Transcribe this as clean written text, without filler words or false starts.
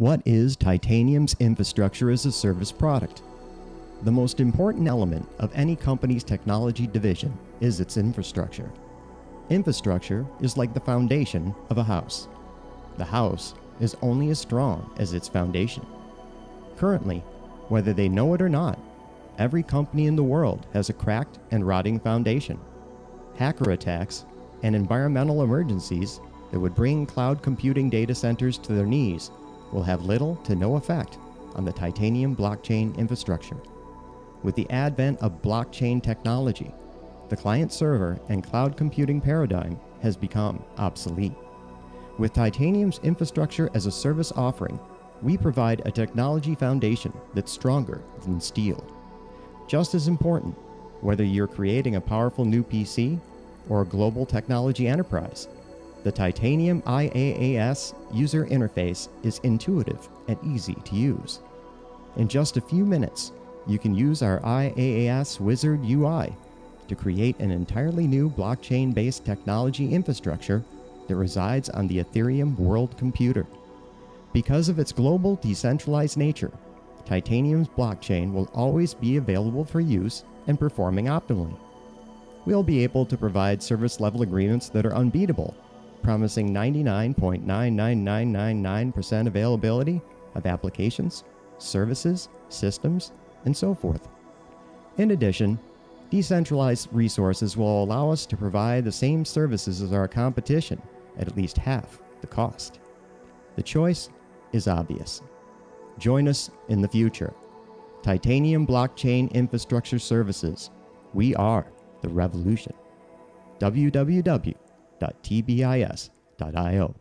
What is Titanium's Infrastructure as a Service product? The most important element of any company's technology division is its infrastructure. Infrastructure is like the foundation of a house. The house is only as strong as its foundation. Currently, whether they know it or not, every company in the world has a cracked and rotting foundation. Hacker attacks and environmental emergencies that would bring cloud computing data centers to their knees will have little to no effect on the Titanium blockchain infrastructure. With the advent of blockchain technology, the client server and cloud computing paradigm has become obsolete. With Titanium's infrastructure as a service offering, we provide a technology foundation that's stronger than steel. Just as important, whether you're creating a powerful new PC or a global technology enterprise, the Titanium IaaS user interface is intuitive and easy to use. In just a few minutes, you can use our IaaS Wizard UI to create an entirely new blockchain-based technology infrastructure that resides on the Ethereum World Computer. Because of its global decentralized nature, Titanium's blockchain will always be available for use and performing optimally. We'll be able to provide service level agreements that are unbeatable, promising 99.99999% availability of applications, services, systems, and so forth. In addition, decentralized resources will allow us to provide the same services as our competition at least half the cost. The choice is obvious. Join us in the future. Titanium Blockchain Infrastructure Services. We are the revolution. www.tbis.io